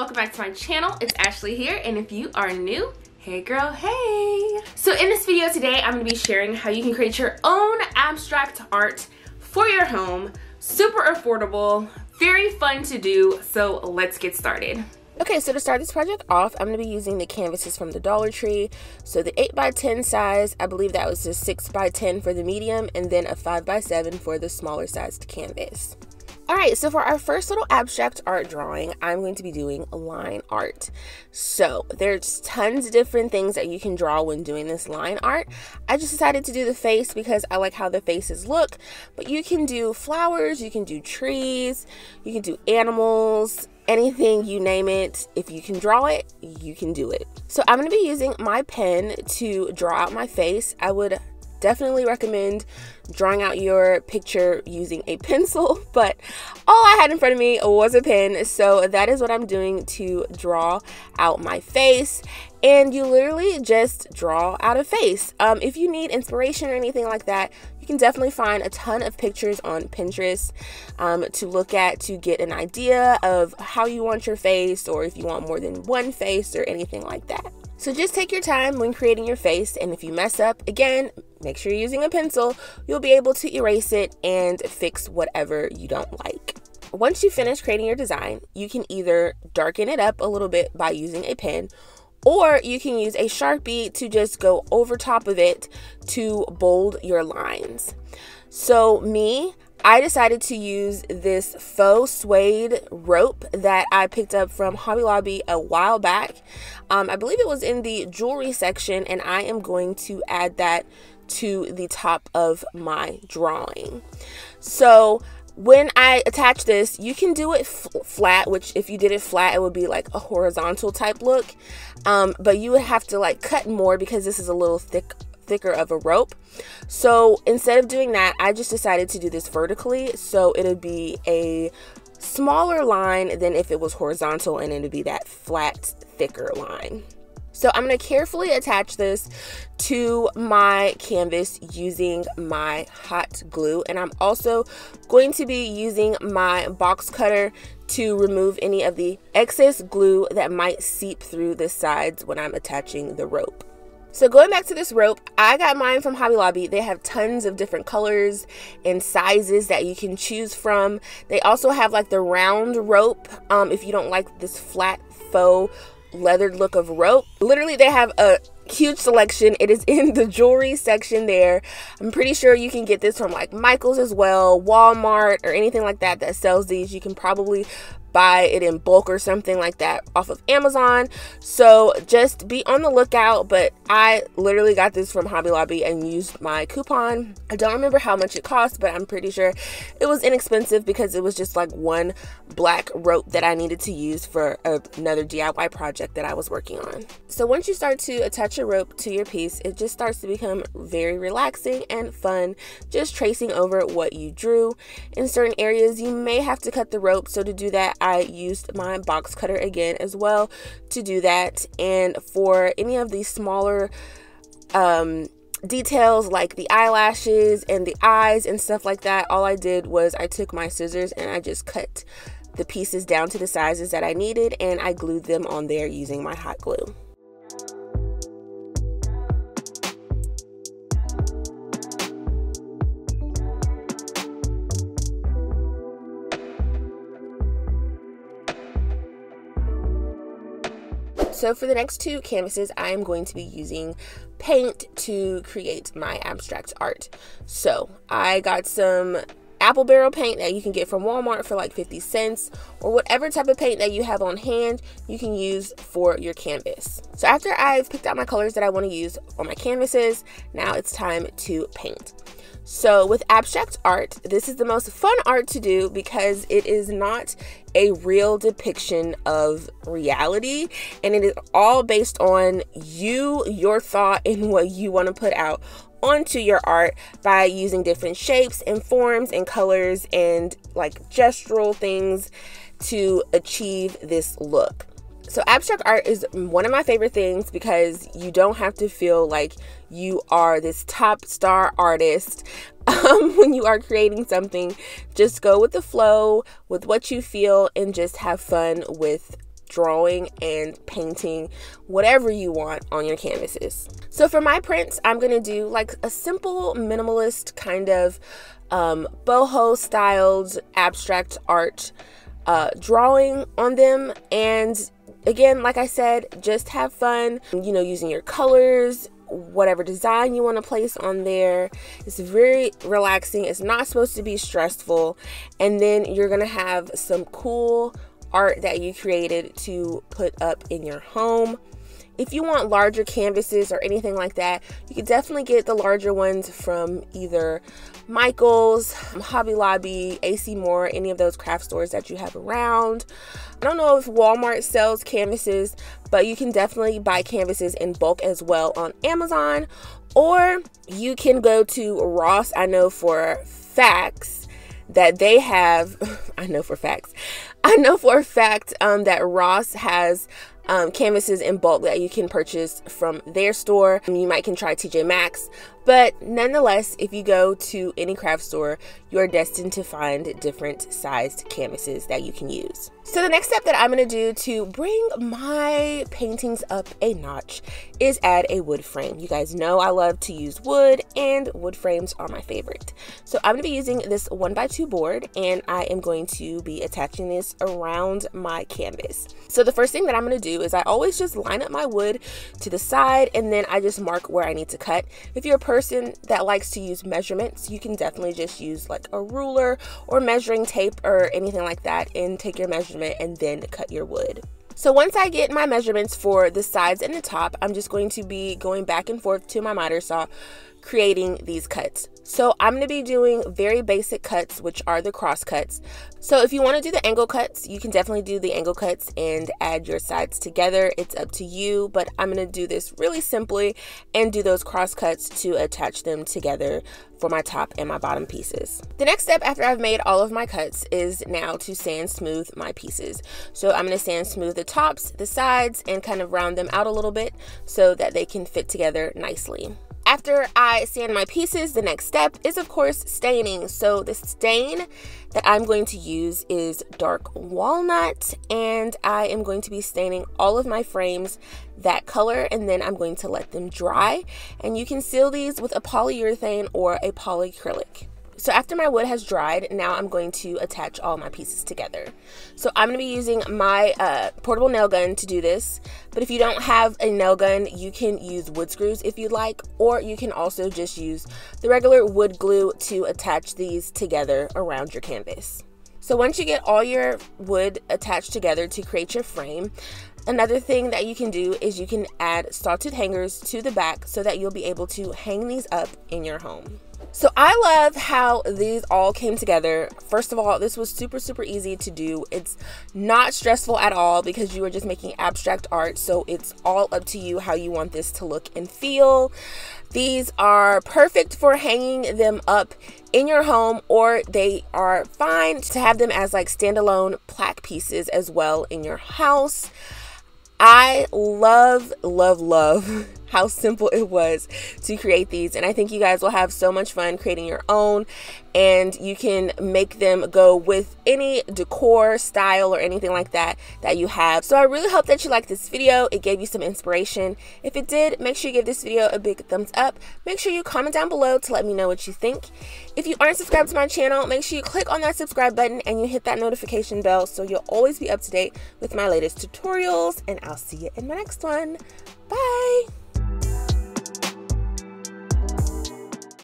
welcome back to my channel. It's Ashley here, and if you are new, hey girl, hey! So in this video today, I'm going to be sharing how you can create your own abstract art for your home. Super affordable, very fun to do, so let's get started. Okay, so to start this project off, I'm going to be using the canvases from the Dollar Tree. So the 8x10 size, I believe that was the 6x10 for the medium, and then a 5x7 for the smaller sized canvas. Alright, so for our first little abstract art drawing, I'm going to be doing line art. So there's tons of different things that you can draw when doing this line art. I just decided to do the face because I like how the faces look, but you can do flowers, you can do trees, you can do animals, anything, you name it. If you can draw it, you can do it. So I'm going to be using my pen to draw out my face. I would definitely recommend drawing out your picture using a pencil, but all I had in front of me was a pen, so that is what I'm doing to draw out my face. And you literally just draw out a face. If you need inspiration or anything like that, you can definitely find a ton of pictures on Pinterest to look at to get an idea of how you want your face, or if you want more than one face or anything like that. So just take your time when creating your face, and if you mess up, again, make sure you're using a pencil. You'll be able to erase it and fix whatever you don't like. Once you finish creating your design, you can either darken it up a little bit by using a pen, or you can use a Sharpie to just go over top of it to bold your lines. So me, I decided to use this faux suede rope that I picked up from Hobby Lobby a while back. I believe it was in the jewelry section, and I am going to add that to the top of my drawing. So when I attach this, you can do it flat, which if you did it flat, it would be like a horizontal type look. But you would have to like cut more because this is a little thicker of a rope. So instead of doing that, I just decided to do this vertically, so it'll be a smaller line than if it was horizontal, and it'll be that flat, thicker line. So I'm going to carefully attach this to my canvas using my hot glue, and I'm also going to be using my box cutter to remove any of the excess glue that might seep through the sides when I'm attaching the rope. So going back to this rope, I got mine from Hobby Lobby. They have tons of different colors and sizes that you can choose from. They also have like the round rope if you don't like this flat faux leathered look of rope. Literally, they have a huge selection. It is in the jewelry section there. I'm pretty sure you can get this from like Michael's as well, Walmart, or anything like that that sells these. You can probably buy it in bulk or something like that off of Amazon. So just be on the lookout, but I literally got this from Hobby Lobby and used my coupon. I don't remember how much it cost, but I'm pretty sure it was inexpensive because it was just like one black rope that I needed to use for another DIY project that I was working on. So once you start to attach your rope to your piece, it just starts to become very relaxing and fun, just tracing over what you drew. In certain areas, you may have to cut the rope, so to do that, I used my box cutter again as well to do that. And for any of these smaller details like the eyelashes and the eyes and stuff like that, all I did was I took my scissors and I just cut the pieces down to the sizes that I needed, and I glued them on there using my hot glue. So for the next two canvases, I am going to be using paint to create my abstract art. So I got some Apple Barrel paint that you can get from Walmart for like 50 cents, or whatever type of paint that you have on hand, you can use for your canvas. So after I've picked out my colors that I want to use on my canvases, now it's time to paint. So with abstract art, this is the most fun art to do because it is not a real depiction of reality, and it is all based on you, your thought, and what you want to put out onto your art by using different shapes and forms and colors and like gestural things to achieve this look. So abstract art is one of my favorite things because you don't have to feel like you are this top star artist when you are creating something. Just go with the flow, with what you feel, and just have fun with drawing and painting whatever you want on your canvases. So for my prints, I'm gonna do like a simple minimalist kind of boho styled abstract art drawing on them, and again, like I said, just have fun, you know, using your colors, whatever design you want to place on there. It's very relaxing. It's not supposed to be stressful. And then you're going to have some cool art that you created to put up in your home. If you want larger canvases or anything like that, you can definitely get the larger ones from either Michael's, Hobby Lobby, AC Moore, any of those craft stores that you have around. I don't know if Walmart sells canvases, but you can definitely buy canvases in bulk as well on Amazon, or you can go to Ross. I know for a fact that Ross has canvases in bulk that you can purchase from their store. You might can try TJ Maxx, but nonetheless, if you go to any craft store, you are destined to find different sized canvases that you can use. So the next step that I'm going to do to bring my paintings up a notch is add a wood frame. You guys know I love to use wood, and wood frames are my favorite. So I'm going to be using this 1x2 board, and I am going to be attaching this around my canvas. So the first thing that I'm going to do is I always just line up my wood to the side, and then I just mark where I need to cut. If you're a person that likes to use measurements, you can definitely just use like a ruler or measuring tape or anything like that and take your measurement and then cut your wood. So once I get my measurements for the sides and the top, I'm just going to be going back and forth to my miter saw, creating these cuts. So I'm going to be doing very basic cuts, which are the cross cuts. So if you want to do the angle cuts, you can definitely do the angle cuts and add your sides together. It's up to you, but I'm going to do this really simply and do those cross cuts to attach them together for my top and my bottom pieces. The next step after I've made all of my cuts is now to sand smooth my pieces. So I'm going to sand smooth the tops, the sides, and kind of round them out a little bit so that they can fit together nicely. After I sand my pieces, the next step is, of course, staining. So the stain that I'm going to use is dark walnut, and I am going to be staining all of my frames that color, and then I'm going to let them dry. And you can seal these with a polyurethane or a polyacrylic. So after my wood has dried, now I'm going to attach all my pieces together. So I'm going to be using my portable nail gun to do this. But if you don't have a nail gun, you can use wood screws if you'd like, or you can also just use the regular wood glue to attach these together around your canvas. So once you get all your wood attached together to create your frame, another thing that you can do is you can add sawtooth hangers to the back so that you'll be able to hang these up in your home. So I love how these all came together. First of all, this was super easy to do. It's not stressful at all because you are just making abstract art, so it's all up to you how you want this to look and feel. These are perfect for hanging them up in your home, or they are fine to have them as like standalone plaque pieces as well in your house. I love how simple it was to create these, and I think you guys will have so much fun creating your own, and you can make them go with any decor style or anything like that that you have. So I really hope that you liked this video. It gave you some inspiration. If it did, make sure you give this video a big thumbs up. Make sure you comment down below to let me know what you think. If you aren't subscribed to my channel, make sure you click on that subscribe button and you hit that notification bell so you'll always be up to date with my latest tutorials, and I'll see you in my next one. Bye!